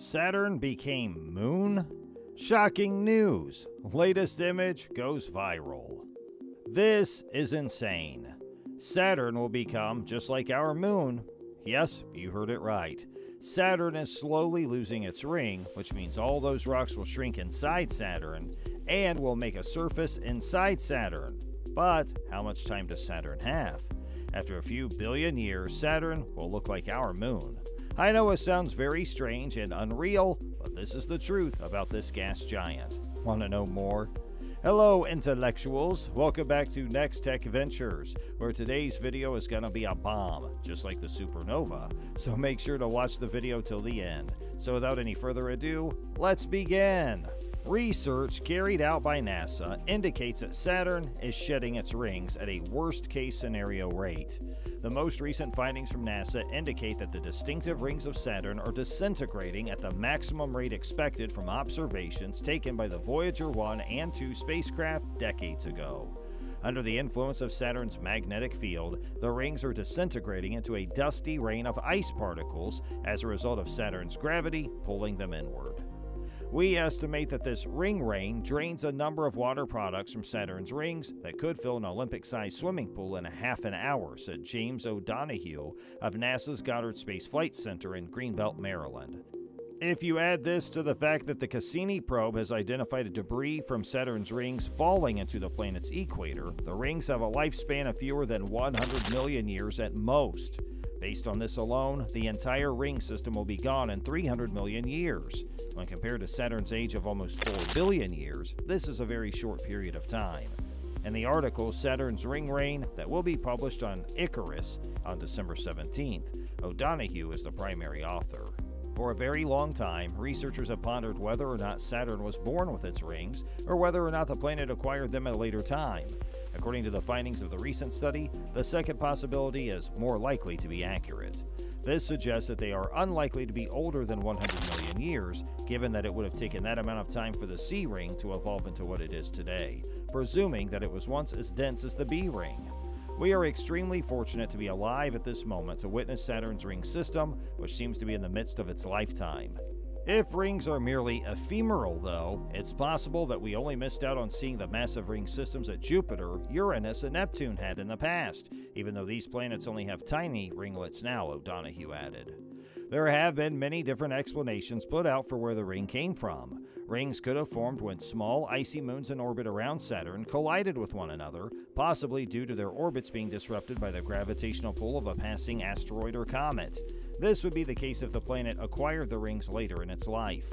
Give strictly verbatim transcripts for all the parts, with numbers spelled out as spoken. Saturn became moon? Shocking news! Latest image goes viral. This is insane. Saturn will become just like our moon. Yes, you heard it right. Saturn is slowly losing its ring, which means all those rocks will shrink inside Saturn and will make a surface inside Saturn. But how much time does Saturn have? After a few billion years, Saturn will look like our moon. I know it sounds very strange and unreal, but this is the truth about this gas giant. Want to know more? Hello, intellectuals. Welcome back to NexTech Ventures, where today's video is going to be a bomb, just like the supernova. So make sure to watch the video till the end. So without any further ado, let's begin. Research carried out by NASA indicates that Saturn is shedding its rings at a worst-case scenario rate. The most recent findings from NASA indicate that the distinctive rings of Saturn are disintegrating at the maximum rate expected from observations taken by the Voyager one and two spacecraft decades ago. Under the influence of Saturn's magnetic field, the rings are disintegrating into a dusty rain of ice particles as a result of Saturn's gravity pulling them inward. We estimate that this ring rain drains a number of water products from Saturn's rings that could fill an Olympic-sized swimming pool in a half an hour, said James O'Donoghue of NASA's Goddard Space Flight Center in Greenbelt, Maryland. If you add this to the fact that the Cassini probe has identified debris from Saturn's rings falling into the planet's equator, the rings have a lifespan of fewer than one hundred million years at most. Based on this alone, the entire ring system will be gone in three hundred million years. When compared to Saturn's age of almost four billion years, this is a very short period of time. In the article, Saturn's Ring Rain, that will be published on Icarus on December seventeenth, O'Donoghue is the primary author. For a very long time, researchers have pondered whether or not Saturn was born with its rings, or whether or not the planet acquired them at a later time. According to the findings of the recent study, the second possibility is more likely to be accurate. This suggests that they are unlikely to be older than one hundred million years, given that it would have taken that amount of time for the C ring to evolve into what it is today, presuming that it was once as dense as the B ring. We are extremely fortunate to be alive at this moment to witness Saturn's ring system, which seems to be in the midst of its lifetime. If rings are merely ephemeral, though, it's possible that we only missed out on seeing the massive ring systems that Jupiter, Uranus, and Neptune had in the past, even though these planets only have tiny ringlets now, O'Donoghue added. There have been many different explanations put out for where the ring came from. Rings could have formed when small, icy moons in orbit around Saturn collided with one another, possibly due to their orbits being disrupted by the gravitational pull of a passing asteroid or comet. This would be the case if the planet acquired the rings later in its life.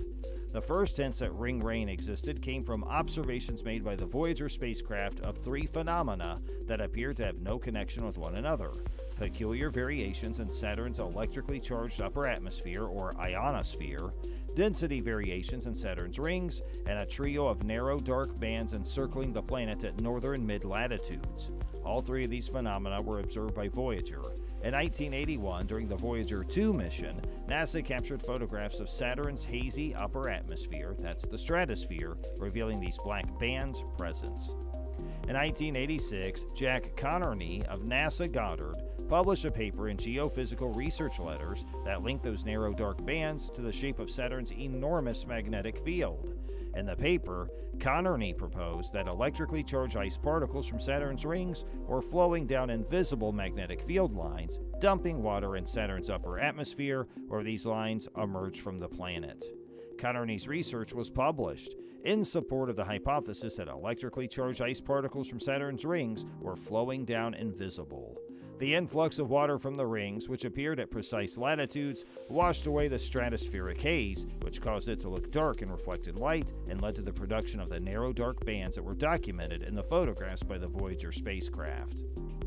The first hints that ring rain existed came from observations made by the Voyager spacecraft of three phenomena that appear to have no connection with one another: peculiar variations in Saturn's electrically charged upper atmosphere or ionosphere, density variations in Saturn's rings, and a trio of narrow dark bands encircling the planet at northern mid-latitudes. All three of these phenomena were observed by Voyager. In nineteen eighty-one, during the Voyager two mission, NASA captured photographs of Saturn's hazy upper atmosphere, that's the stratosphere, revealing these black bands' presence. In nineteen eighty-six, Jack Connerney of NASA Goddard published a paper in Geophysical Research Letters that linked those narrow dark bands to the shape of Saturn's enormous magnetic field. In the paper, Connerney proposed that electrically charged ice particles from Saturn's rings were flowing down invisible magnetic field lines, dumping water in Saturn's upper atmosphere, where these lines emerged from the planet. Connerney's research was published in support of the hypothesis that electrically charged ice particles from Saturn's rings were flowing down invisible. The influx of water from the rings, which appeared at precise latitudes, washed away the stratospheric haze, which caused it to look dark in reflected light and led to the production of the narrow dark bands that were documented in the photographs by the Voyager spacecraft.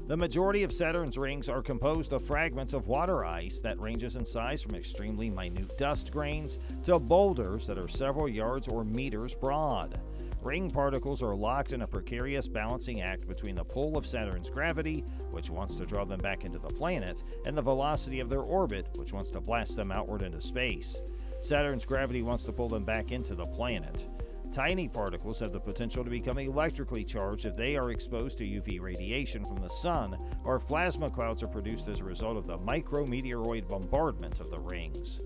The majority of Saturn's rings are composed of fragments of water ice that ranges in size from extremely minute dust grains to boulders that are several yards or meters broad. Ring particles are locked in a precarious balancing act between the pull of Saturn's gravity, which wants to draw them back into the planet, and the velocity of their orbit, which wants to blast them outward into space. Saturn's gravity wants to pull them back into the planet. Tiny particles have the potential to become electrically charged if they are exposed to U V radiation from the sun, or if plasma clouds are produced as a result of the micrometeoroid bombardment of the rings.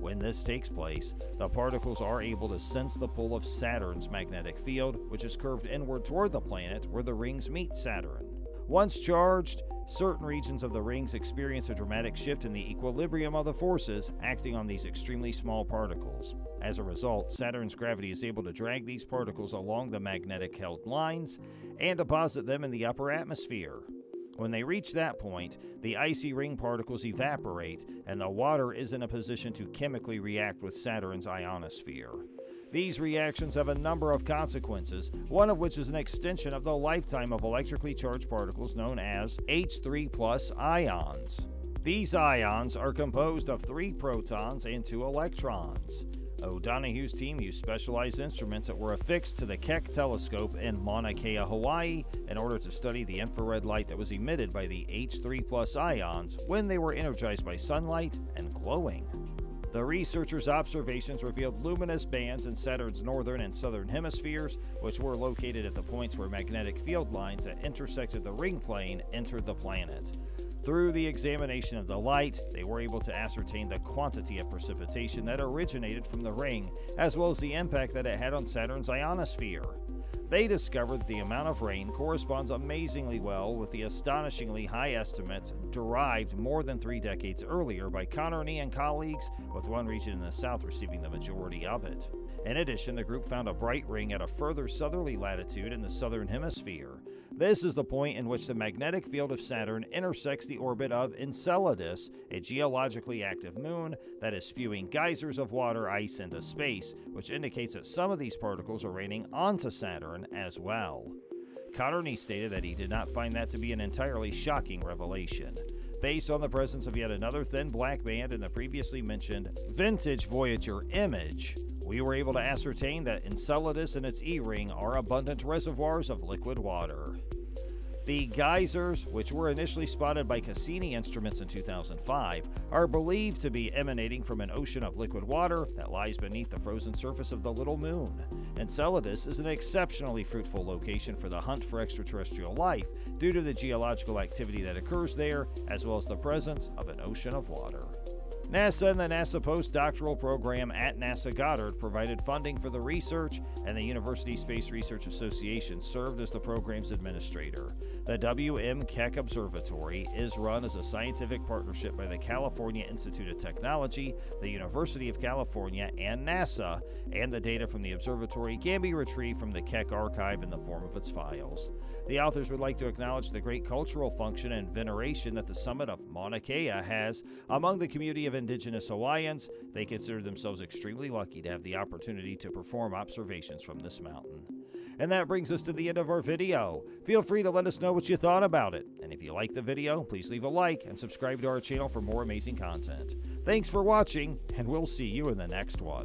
When this takes place, the particles are able to sense the pull of Saturn's magnetic field, which is curved inward toward the planet where the rings meet Saturn. Once charged, certain regions of the rings experience a dramatic shift in the equilibrium of the forces acting on these extremely small particles. As a result, Saturn's gravity is able to drag these particles along the magnetic held lines and deposit them in the upper atmosphere. When they reach that point, the icy ring particles evaporate, and the water is in a position to chemically react with Saturn's ionosphere. These reactions have a number of consequences, one of which is an extension of the lifetime of electrically charged particles known as H three plus ions. These ions are composed of three protons and two electrons. O'Donoghue's team used specialized instruments that were affixed to the Keck telescope in Mauna Kea, Hawaii, in order to study the infrared light that was emitted by the H three plus ions when they were energized by sunlight and glowing. The researchers' observations revealed luminous bands in Saturn's northern and southern hemispheres, which were located at the points where magnetic field lines that intersected the ring plane entered the planet. Through the examination of the light, they were able to ascertain the quantity of precipitation that originated from the ring, as well as the impact that it had on Saturn's ionosphere. They discovered that the amount of rain corresponds amazingly well with the astonishingly high estimates derived more than three decades earlier by Connerney and colleagues, with one region in the south receiving the majority of it. In addition, the group found a bright ring at a further southerly latitude in the southern hemisphere. This is the point in which the magnetic field of Saturn intersects the orbit of Enceladus, a geologically active moon that is spewing geysers of water ice into space, which indicates that some of these particles are raining onto Saturn as well. Connerney stated that he did not find that to be an entirely shocking revelation. Based on the presence of yet another thin black band in the previously mentioned vintage Voyager image, we were able to ascertain that Enceladus and its E-ring are abundant reservoirs of liquid water. The geysers, which were initially spotted by Cassini instruments in two thousand five, are believed to be emanating from an ocean of liquid water that lies beneath the frozen surface of the little moon. Enceladus is an exceptionally fruitful location for the hunt for extraterrestrial life due to the geological activity that occurs there, as well as the presence of an ocean of water. NASA and the NASA postdoctoral program at NASA Goddard provided funding for the research, and the University Space Research Association served as the program's administrator. The W M Keck Observatory is run as a scientific partnership by the California Institute of Technology, the University of California, and NASA, and the data from the observatory can be retrieved from the Keck archive in the form of its files. The authors would like to acknowledge the great cultural function and veneration that the summit of Mauna Kea has among the community of Indigenous Hawaiians. They consider themselves extremely lucky to have the opportunity to perform observations from this mountain. And that brings us to the end of our video. Feel free to let us know what you thought about it. And if you like the video, please leave a like and subscribe to our channel for more amazing content. Thanks for watching, and we'll see you in the next one.